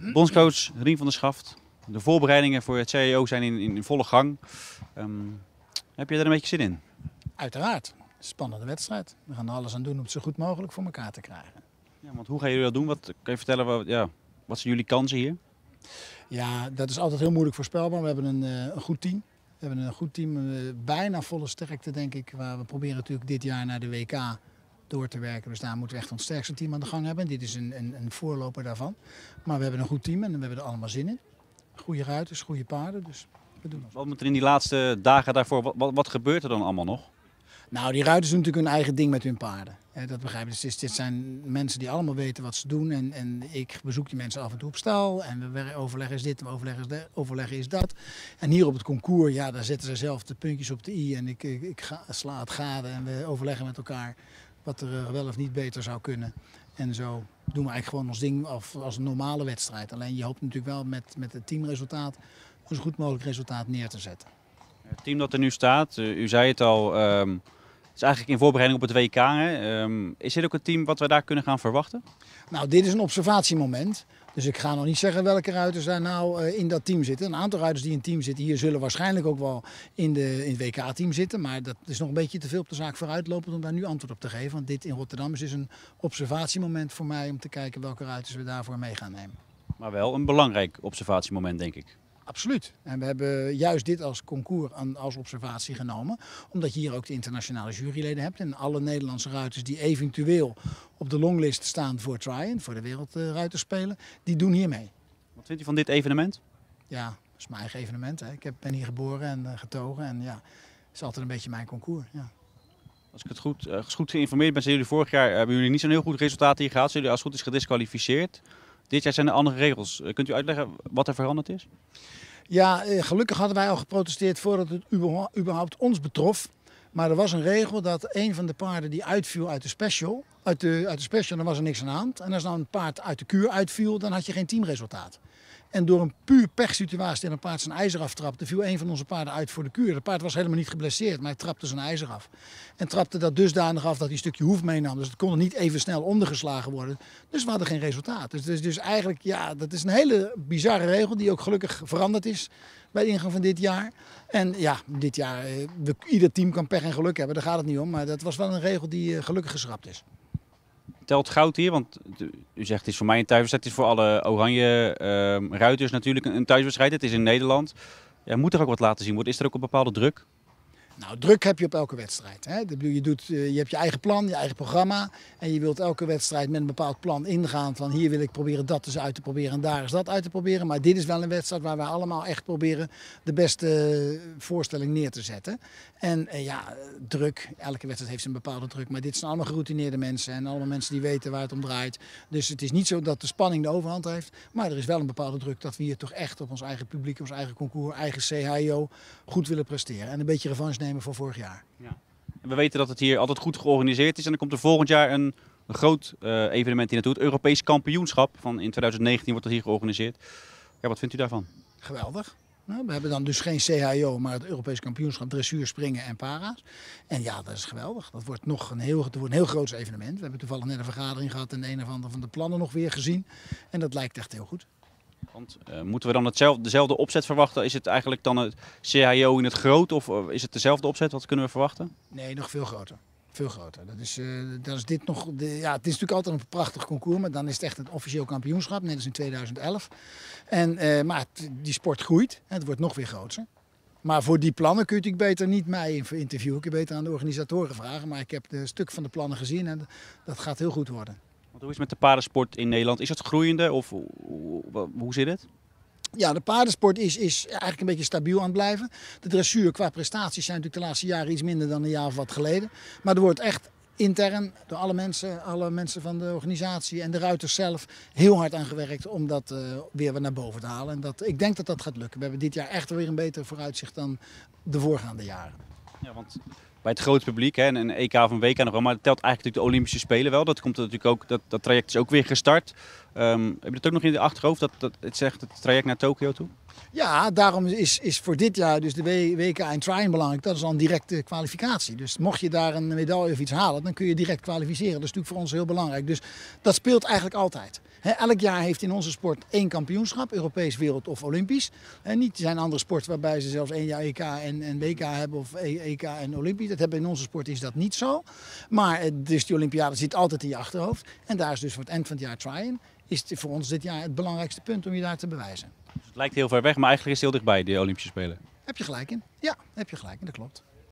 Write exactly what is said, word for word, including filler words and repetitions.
Bondscoach Rien van der Schaft. De voorbereidingen voor het C H I O zijn in, in, in volle gang. Um, heb je er een beetje zin in? Uiteraard. Spannende wedstrijd. We gaan er alles aan doen om het zo goed mogelijk voor elkaar te krijgen. Ja, want hoe gaan jullie dat doen? Wat, kan je vertellen, wat, ja, wat zijn jullie kansen hier? Ja, dat is altijd heel moeilijk voorspelbaar. We hebben een, een goed team. We hebben een goed team, bijna volle sterkte denk ik. Waar we proberen natuurlijk dit jaar naar de W K door te werken. Dus daar moeten we echt ons sterkste team aan de gang hebben. Dit is een, een, een voorloper daarvan. Maar we hebben een goed team en we hebben er allemaal zin in. Goede ruiters, goede paarden. Dus we doen wat moet er in die laatste dagen daarvoor, wat, wat, wat gebeurt er dan allemaal nog? Nou, die ruiters doen natuurlijk hun eigen ding met hun paarden. Eh, dat begrijp ik. Dus dit zijn mensen die allemaal weten wat ze doen. En, en ik bezoek die mensen af en toe op stal. En we overleggen is dit, we overleggen is, overleggen is dat. En hier op het concours, ja, daar zetten ze zelf de puntjes op de i. En ik, ik, ik ga, sla het gade en we overleggen met elkaar wat er wel of niet beter zou kunnen. En zo doen we eigenlijk gewoon ons ding af als een normale wedstrijd. Alleen je hoopt natuurlijk wel met, met het teamresultaat een zo goed mogelijk resultaat neer te zetten. Het team dat er nu staat, u zei het al, um, is eigenlijk in voorbereiding op het W K. Hè? Um, is dit ook het team wat we daar kunnen gaan verwachten? Nou, dit is een observatiemoment. Dus ik ga nog niet zeggen welke ruiters daar nou uh, in dat team zitten. Een aantal ruiters die in het team zitten hier zullen waarschijnlijk ook wel in, de, in het W K-team zitten. Maar dat is nog een beetje te veel op de zaak vooruitlopend om daar nu antwoord op te geven. Want dit in Rotterdam is dus een observatiemoment voor mij om te kijken welke ruiters we daarvoor mee gaan nemen. Maar wel een belangrijk observatiemoment, denk ik. Absoluut. En we hebben juist dit als concours als observatie genomen. Omdat je hier ook de internationale juryleden hebt. En alle Nederlandse ruiters die eventueel op de longlist staan voor Try-in, voor de Wereldruiterspelen, die doen hier mee. Wat vindt u van dit evenement? Ja, dat is mijn eigen evenement. Hè. Ik ben hier geboren en getogen. En ja, het is altijd een beetje mijn concours. Ja. Als ik het goed, uh, goed geïnformeerd ben, zijn jullie vorig jaar hebben jullie niet zo'n heel goed resultaat hier gehad. Zijn jullie als het goed is gedisqualificeerd. Dit jaar zijn er andere regels. Kunt u uitleggen wat er veranderd is? Ja, gelukkig hadden wij al geprotesteerd voordat het überhaupt ons betrof. Maar er was een regel dat een van de paarden die uitviel uit de special, uit de, uit de special, dan was er niks aan de hand. En als nou een paard uit de kuur uitviel, dan had je geen teamresultaat. En door een puur pechsituatie en een paard zijn ijzer aftrapte, viel een van onze paarden uit voor de kuur. Het paard was helemaal niet geblesseerd, maar hij trapte zijn ijzer af. En trapte dat dusdanig af dat hij een stukje hoef meenam. Dus het kon er niet even snel ondergeslagen worden. Dus we hadden geen resultaat. Dus, dus, dus eigenlijk, ja, dat is een hele bizarre regel die ook gelukkig veranderd is bij de ingang van dit jaar. En ja, dit jaar, we, ieder team kan pech en geluk hebben, daar gaat het niet om. Maar dat was wel een regel die gelukkig geschrapt is. Telt goud hier, want u zegt het is voor mij een thuiswedstrijd, het is voor alle oranje uh, ruiters natuurlijk een thuiswedstrijd, het is in Nederland. Ja, moet er ook wat laten zien worden, is er ook een bepaalde druk? Nou, druk heb je op elke wedstrijd. Hè? Je, doet, je hebt je eigen plan, je eigen programma en je wilt elke wedstrijd met een bepaald plan ingaan van hier wil ik proberen dat eens uit te proberen en daar is dat uit te proberen. Maar dit is wel een wedstrijd waar wij allemaal echt proberen de beste voorstelling neer te zetten. En ja, druk, elke wedstrijd heeft zijn bepaalde druk, maar dit zijn allemaal geroutineerde mensen en allemaal mensen die weten waar het om draait. Dus het is niet zo dat de spanning de overhand heeft, maar er is wel een bepaalde druk dat we hier toch echt op ons eigen publiek, ons eigen concours, eigen C H I O goed willen presteren en een beetje revanche nemen voor vorig jaar. Ja. En we weten dat het hier altijd goed georganiseerd is en dan komt er volgend jaar een, een groot uh, evenement hier naartoe. Het Europees Kampioenschap van in twintig negentien wordt dat hier georganiseerd. Ja, wat vindt u daarvan? Geweldig. Nou, we hebben dan dus geen C H I O, maar het Europees Kampioenschap dressuur, springen en para's. En ja, dat is geweldig. Dat wordt nog een heel, wordt een heel groot evenement. We hebben toevallig net een vergadering gehad en de een of ander van de plannen nog weer gezien. En dat lijkt echt heel goed. Want, uh, moeten we dan hetzelfde, dezelfde opzet verwachten? Is het eigenlijk dan het C H I O in het groot of is het dezelfde opzet? Wat kunnen we verwachten? Nee, nog veel groter. Veel groter. Dat is, uh, dat is dit nog, de, ja, het is natuurlijk altijd een prachtig concours, maar dan is het echt een officieel kampioenschap, net als in tweeduizend elf. En, uh, maar het, die sport groeit en het wordt nog weer groter. Maar voor die plannen kun je natuurlijk beter niet mij interviewen. Ik kan beter aan de organisatoren vragen, maar ik heb een stuk van de plannen gezien en dat gaat heel goed worden. Hoe is het met de paardensport in Nederland? Is dat groeiende of hoe zit het? Ja, de paardensport is, is eigenlijk een beetje stabiel aan het blijven. De dressuur qua prestaties zijn natuurlijk de laatste jaren iets minder dan een jaar of wat geleden. Maar er wordt echt intern door alle mensen, alle mensen van de organisatie en de ruiters zelf heel hard aan gewerkt om dat uh, weer naar boven te halen. En dat, ik denk dat dat gaat lukken. We hebben dit jaar echt weer een beter vooruitzicht dan de voorgaande jaren. Ja, want bij het grote publiek, hè, een E K van W K nog wel, maar dat telt eigenlijk natuurlijk de Olympische Spelen wel. Dat, komt natuurlijk ook, dat, dat traject is ook weer gestart. Um, heb je dat ook nog in het achterhoofd, dat, dat, het, zegt, het traject naar Tokio toe? Ja, daarom is, is voor dit jaar dus de W K en Try-in belangrijk. Dat is al een directe kwalificatie. Dus mocht je daar een medaille of iets halen, dan kun je direct kwalificeren. Dat is natuurlijk voor ons heel belangrijk. Dus dat speelt eigenlijk altijd. He, elk jaar heeft in onze sport één kampioenschap, Europees, Wereld of Olympisch. En niet zijn andere sporten waarbij ze zelfs één jaar E K en, en W K hebben of E K en Olympisch. Dat hebben in onze sport is dat niet zo. Maar dus die Olympiade zit altijd in je achterhoofd. En daar is dus voor het eind van het jaar try-in, is het voor ons dit jaar het belangrijkste punt om je daar te bewijzen. Dus het lijkt heel ver weg, maar eigenlijk is het heel dichtbij, de Olympische Spelen. Heb je gelijk in. Ja, heb je gelijk in, dat klopt.